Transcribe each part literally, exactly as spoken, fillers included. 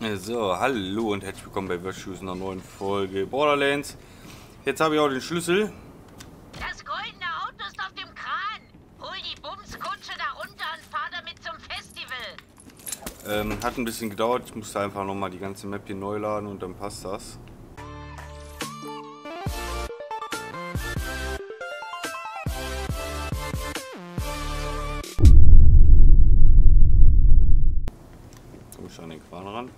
So, hallo und herzlich willkommen bei Wirtschues in einer neuen Folge Borderlands. Jetzt habe ich auch den Schlüssel. Das goldene Auto ist auf dem Kran. Hol die Bumskutsche da runter und fahr damit zum Festival. Ähm, hat ein bisschen gedauert. Ich musste einfach nochmal die ganze Map hier neu laden und dann passt das. Komm ich an den Kran ran.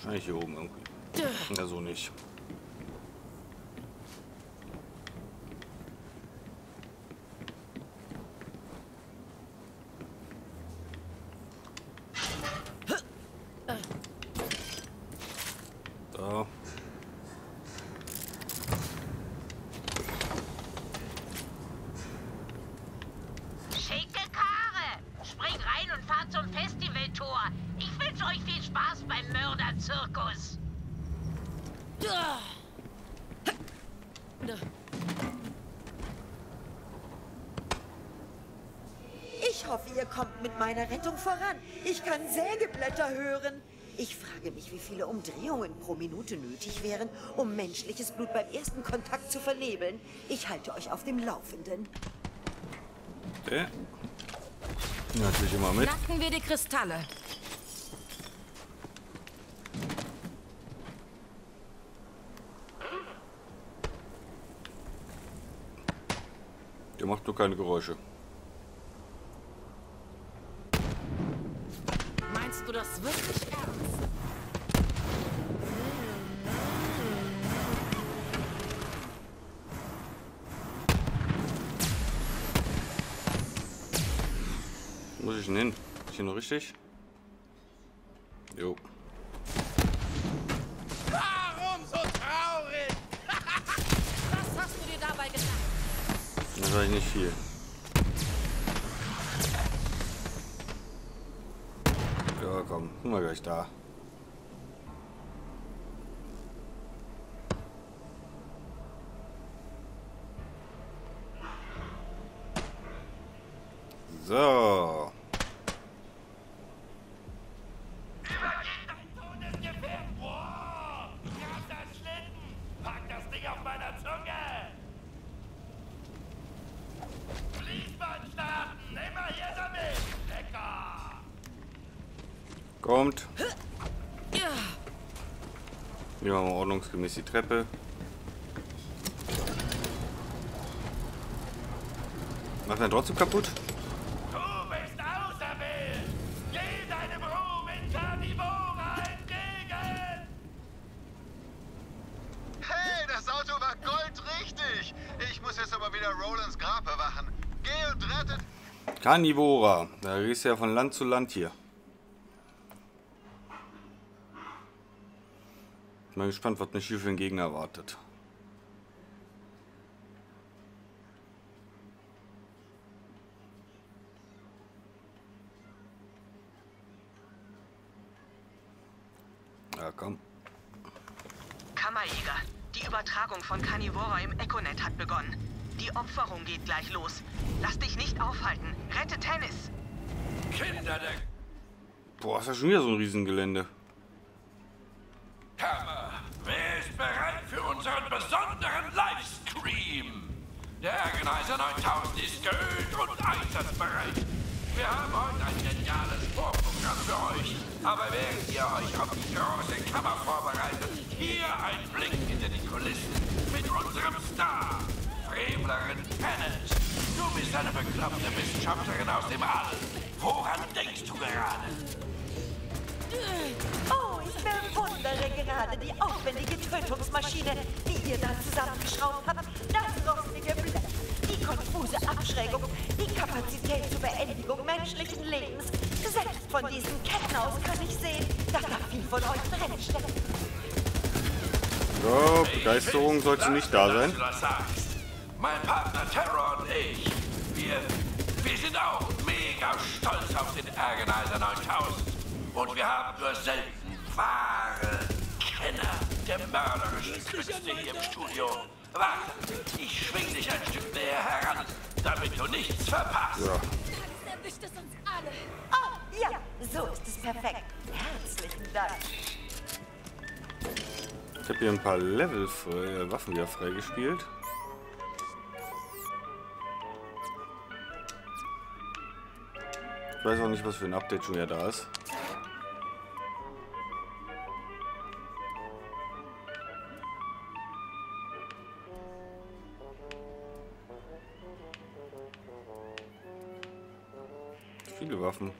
Wahrscheinlich hier oben irgendwie. Ja, so nicht. Da. Schicke Karre! Spring rein und fahr zum Festivaltor! Ich wünsche euch viel Spaß beim Mörderzirkus. Ich hoffe, ihr kommt mit meiner Rettung voran. Ich kann Sägeblätter hören. Ich frage mich, wie viele Umdrehungen pro Minute nötig wären, um menschliches Blut beim ersten Kontakt zu vernebeln. Ich halte euch auf dem Laufenden. Okay. Natürlich immer mit. Knacken wir die Kristalle. Der macht nur keine Geräusche. Meinst du das wirklich ernst? Wo muss ich denn hin? Ist hier noch richtig? Jo. Warum so traurig? Was hast du dir dabei gedacht? Das war nicht viel. Ja, komm, sind wir gleich da. So. Kommt. Hier haben wir ordnungsgemäß die Treppe. Macht er trotzdem kaputt? Du bist auserwählt! Geh deinem Ruhm in Carnivora entgegen! Hey, das Auto war goldrichtig! Ich muss jetzt aber wieder Rolands Grab bewachen. Geh und rettet... Carnivora. Da riechst du ja von Land zu Land hier. Ich bin mal gespannt, was mich hier für ein Gegner erwartet. Ja, komm. Kammerjäger, die Übertragung von Carnivora im Econet hat begonnen. Die Opferung geht gleich los. Lass dich nicht aufhalten. Rette Tennis. Kinder der... Boah, ist ja schon wieder so ein Riesengelände. Der Ergenizer neuntausend ist geölt und einsatzbereit. Wir haben heute ein geniales Vorprogramm für euch. Aber während ihr euch auf die große Kammer vorbereitet, hier ein Blick hinter die Kulissen mit unserem Star, Fremlerin Pennant. Du bist eine bekloppte Wissenschaftlerin aus dem All. Woran denkst du gerade? Oh, ich bewundere gerade die aufwendige Tötungsmaschine, die ihr da zusammengeschraubt habt. Das rostige Blech, die konfuse Abschrägung, die Kapazität zur Beendigung menschlichen Lebens. Selbst von diesen Ketten aus kann ich sehen, dass da viel von euch drin steckt. Ja, Begeisterung sollte nicht da sein. Mein Partner Terror und ich, wir, wir sind auch mega stolz auf den Ergenizer neuntausend. Und wir haben nur selten wahre Kenner der mörderischen Künste hier im Studio. Warte, ich schwing dich ein Stück näher heran. damit du nichts verpasst. Ja. Das erwischt es uns alle. Oh, ja, so ist es perfekt. Herzlichen Dank. Ich habe hier ein paar Level frei, Waffen ja freigespielt. Ich weiß auch nicht, was für ein Update schon ja da ist. Viele Waffen.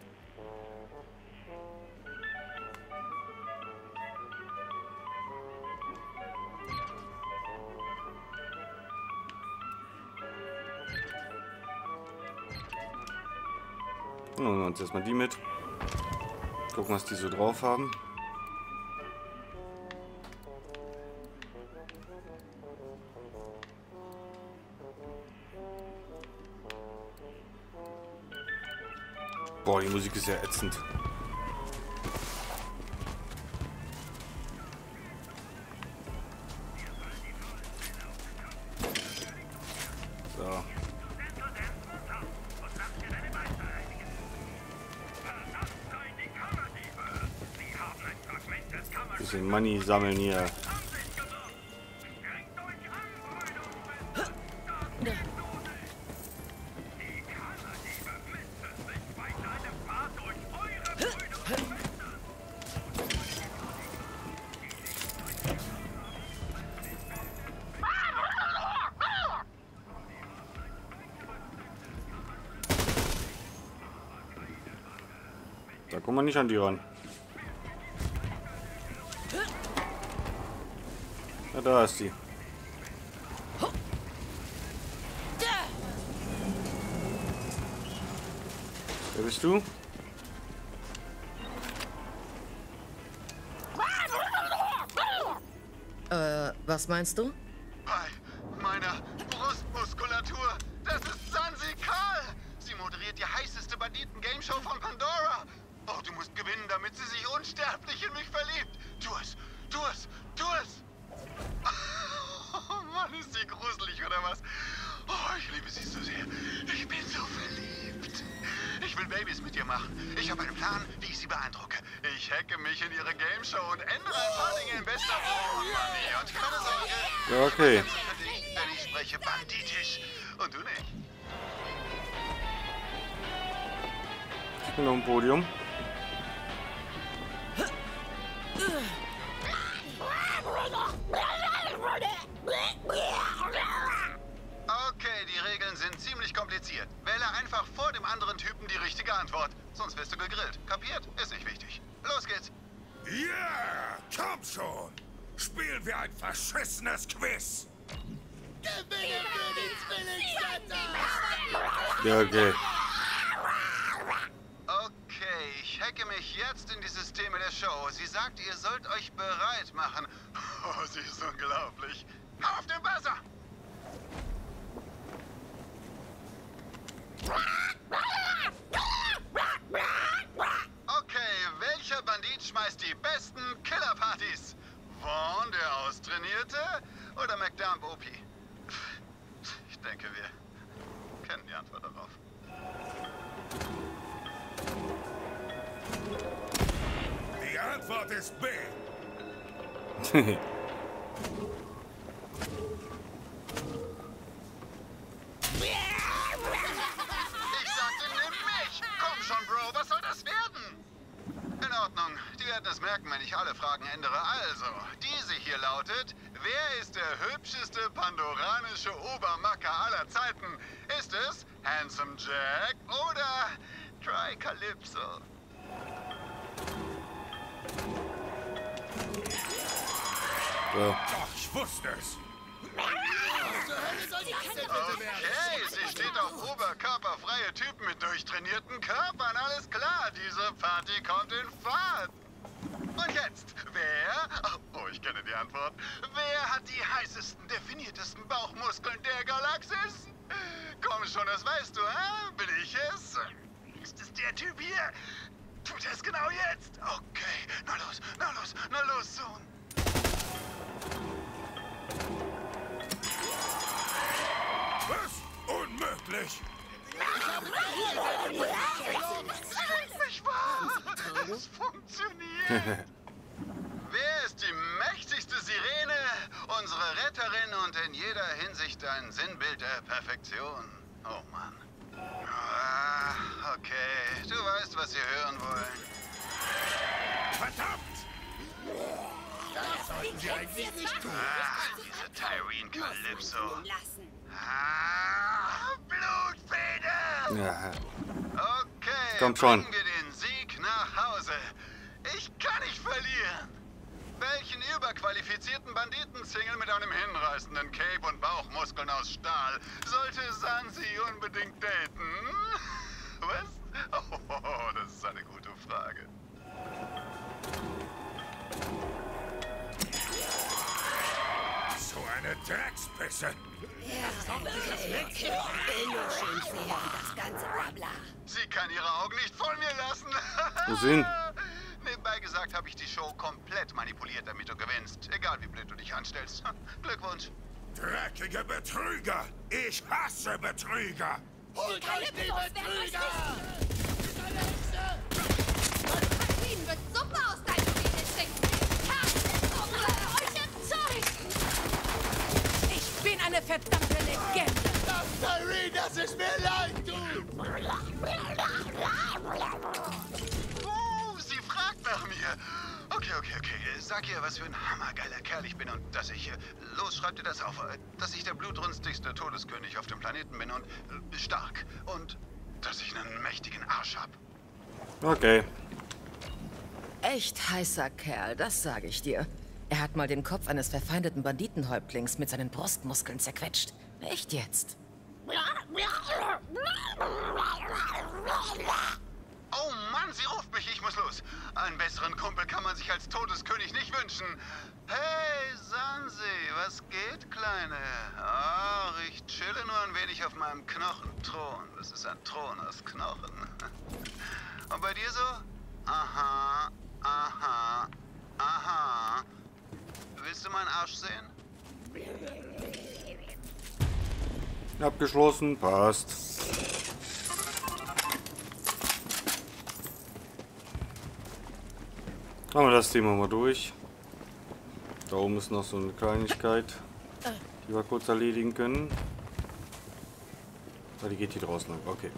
Nehmen wir uns erstmal die mit. Gucken, was die so drauf haben. Boah, die Musik ist ja ätzend. Money sammeln hier. Da kommt man nicht an die ran. Da ist die. Wer bist du? Äh, was meinst du? Bei meiner Brustmuskulatur. Das ist Sansi Kahl. Sie moderiert die heißeste Banditen-Gameshow von Pandora. Oh, du musst gewinnen, damit sie sich unsterblich in mich verliebt. Tu es, tu es, tu es. Oh Mann, ist sie gruselig, oder was? Oh, ich liebe sie so sehr. Ich bin so verliebt. Ich will Babys mit ihr machen. Ich habe einen Plan, wie ich sie beeindrucke. Ich hacke mich in ihre Gameshow und ändere ein paar Dinge in bester Form, Manni. Und keine Sorge. Ja, okay. Denn ich spreche banditisch. Und du nicht. Ich bin auf dem Podium. Okay, die Regeln sind ziemlich kompliziert. Wähle einfach vor dem anderen Typen die richtige Antwort. Sonst wirst du gegrillt. Kapiert? Ist nicht wichtig. Los geht's. Yeah, komm schon. Spielen wir ein verschissenes Quiz. Ja, okay. Okay, ich hacke mich jetzt in die Systeme der Show. Sie sagt, ihr sollt euch bereit machen. Oh, sie ist unglaublich. Auf den Buzzer! Okay, welcher Bandit schmeißt die besten Killerpartys? Vaughn, der Austrainierte, oder McDump-O P? Ich denke, wir kennen die Antwort darauf. Die Antwort ist B. Das merken, wenn ich alle Fragen ändere. Also, diese hier lautet, wer ist der hübscheste pandoranische Obermacker aller Zeiten? Ist es Handsome Jack oder Tyreen Calypso? Ja. Doch, ich wusste es. Okay, sie steht auf oberkörperfreie Typen mit durchtrainierten Körpern. Alles klar, diese Party kommt in Fahrt. Und jetzt, wer, oh, ich kenne die Antwort, wer hat die heißesten, definiertesten Bauchmuskeln der Galaxis? Komm schon, das weißt du, hä? Bin ich es? Ist es der Typ hier? Tut es genau jetzt? Okay, na los, na los, na los, Sohn. Was? Unmöglich! wirklich? Nicht wahr! Es funktioniert! Wer ist die mächtigste Sirene, unsere Retterin und in jeder Hinsicht ein Sinnbild der Perfektion? Oh Mann. Ah, okay, du weißt, was ihr hören wollen. Verdammt! Das sollten sie eigentlich nicht tun. Ah, diese Tyreen Calypso. Ah, Blutfeder! Okay, kommt schon. Bringen wir den Sieg nach Hause. Ich kann nicht verlieren. Welchen überqualifizierten Banditen-Single mit einem hinreißenden Cape und Bauchmuskeln aus Stahl sollte Sansi unbedingt daten? Was? Oh, das ist eine gute Frage. So eine Drecksbisse. Sie kann ihre Augen nicht von mir lassen. Wo sind? Nebenbei gesagt habe ich die Show komplett manipuliert, damit du gewinnst. Egal wie blöd du dich anstellst. Glückwunsch. Dreckige Betrüger! Ich hasse Betrüger! Holt euch die Betrüger! Ihnen wird Suppe aus deinem Spiel stinken! Ich bin eine verdammte Legende! Das Tyreen, das ist mir leid, du! Nach mir. Okay, okay, okay. Sag ihr, was für ein hammergeiler Kerl ich bin und dass ich... Los, schreib dir das auf. Dass ich der blutrünstigste Todeskönig auf dem Planeten bin und stark. Und dass ich einen mächtigen Arsch hab. Okay. Echt heißer Kerl, das sage ich dir. Er hat mal den Kopf eines verfeindeten Banditenhäuptlings mit seinen Brustmuskeln zerquetscht. Echt jetzt? Oh Mann, sie ruft mich, ich muss los. Einen besseren Kumpel kann man sich als Todeskönig nicht wünschen. Hey, Sansi, was geht, Kleine? Ach, ich chille nur ein wenig auf meinem Knochenthron. Das ist ein Thron aus Knochen. Und bei dir so? Aha, aha, aha. Willst du meinen Arsch sehen? Abgeschlossen, passt. Haben wir das Thema mal durch. Da oben ist noch so eine Kleinigkeit, die wir kurz erledigen können. Ah, die geht hier draußen lang. Okay.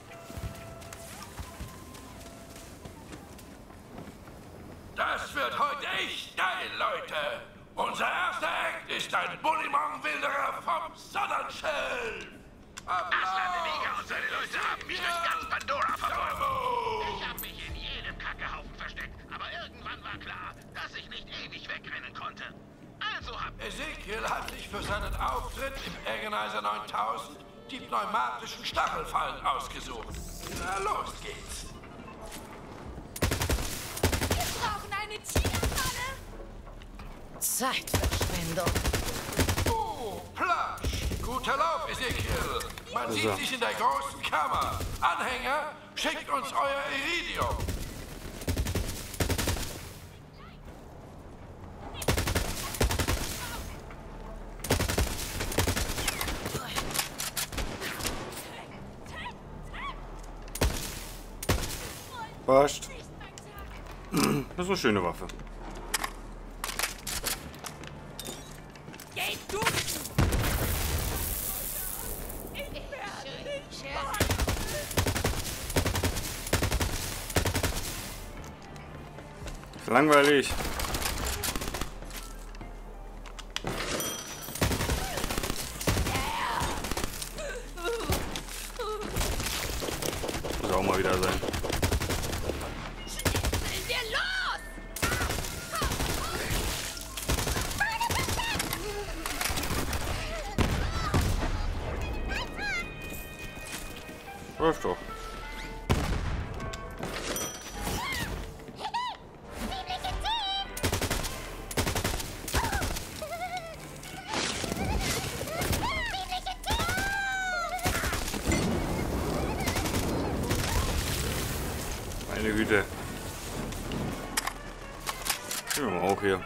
Das wird heute echt geil, Leute. Unser erster Act ist ein Bullimong-Wilderer vom Sonnenschell. Aslande-Mega und seine Leute haben mich durch ganz Pandora verfolgt. Ich habe mich in jedem Kackehaufen versteckt, aber irgendwann war klar, dass ich nicht ewig wegrennen konnte. Also hab... Ezekiel hat sich für seinen Auftritt im Ergenizer neuntausend die pneumatischen Stachelfallen ausgesucht. Na, los geht's. Wir brauchen eine Tigerfalle. Zeitverschwendung. Oh, Platsch. Guter Lauf, Ezekiel. Man sieht dich in der großen Kammer. Anhänger, schickt uns euer Eridium. Das ist eine schöne Waffe. Langweilig. Muss auch mal wieder sein. Läuft doch. Meine Güte. Den haben wir auch hier.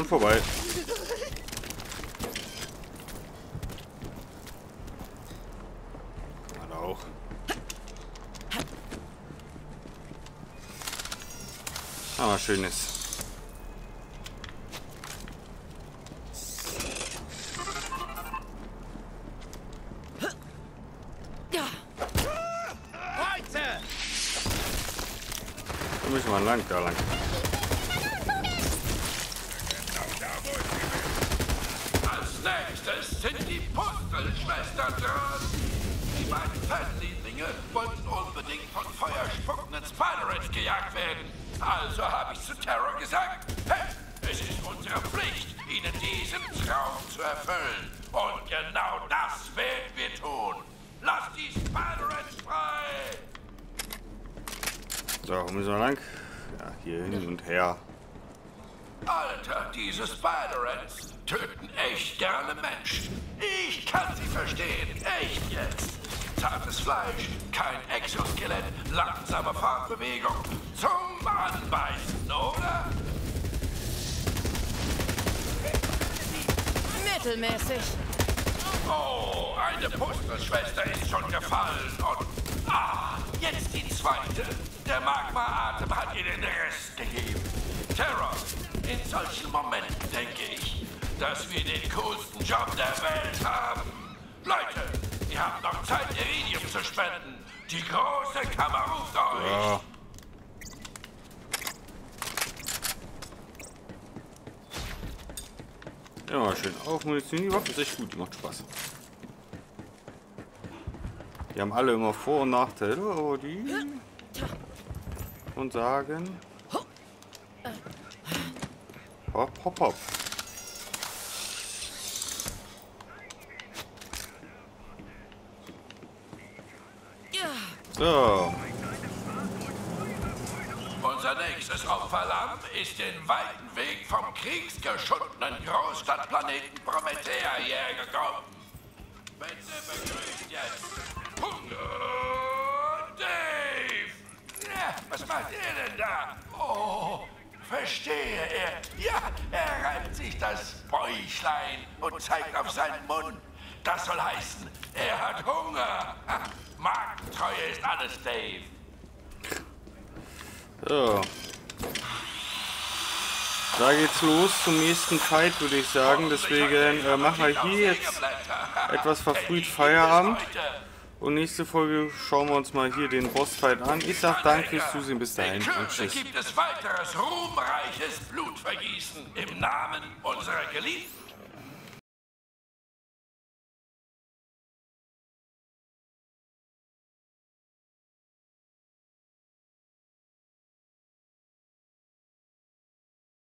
Und vorbei. Man auch. Aber schön ist. Müssen wir lang, da lang. Als nächstes sind die Pustelschwester dran. Die beiden Fettlieblinge wollten unbedingt von feuerspuckenden Spider-Rids gejagt werden. Also habe ich zu Terror gesagt, hey, es ist unsere Pflicht, ihnen diesen Traum zu erfüllen. Und genau das werden wir tun. Lasst die Spider-Rids frei! So, wo müssen wir lang? Ja, hier hin und her. Alter, diese Spider-Rids töten echt gerne Menschen. Ich kann sie verstehen, echt jetzt. Zartes Fleisch, kein Exoskelett, langsame Fahrbewegung. Zum Anbeißen, oder? Mittelmäßig. Oh, eine Pustelschwester ist schon gefallen und... Ah, jetzt die zweite. Der Magma-Atem hat ihr den Rest gegeben. Terror, in solchen Momenten denke ich, dass wir den coolsten Job der Welt haben. Leute, ihr habt noch Zeit, Eridium zu spenden. Die große Kammer ruft euch. Ja. Ja, schön aufmunition. Die Waffe ist echt gut, die macht Spaß. Die haben alle immer Vor- und Nachteile, aber die... Und sagen... Hopp, hopp, hopp. So. Unser nächstes Opferlamm ist den weiten Weg vom kriegsgeschuttenen Großstadtplaneten Promethea hergekommen. Bitte begrüßt jetzt... Hunger Dave! Ja, was macht ihr denn da? Oh, verstehe er. Ja, er reibt sich das Bäuchlein und zeigt auf seinen Mund. Das soll heißen, er hat Hunger. Marktreue ist alles, Dave. So. Da geht's los zum nächsten Fight, würde ich sagen. Deswegen äh, machen wir hier jetzt etwas verfrüht Feierabend. Und nächste Folge schauen wir uns mal hier den Bossfight an. Ich sag danke fürs Zusehen, bis dahin. Und tschüss. Gibt es weiteres ruhmreiches Blutvergießen im Namen unserer geliebten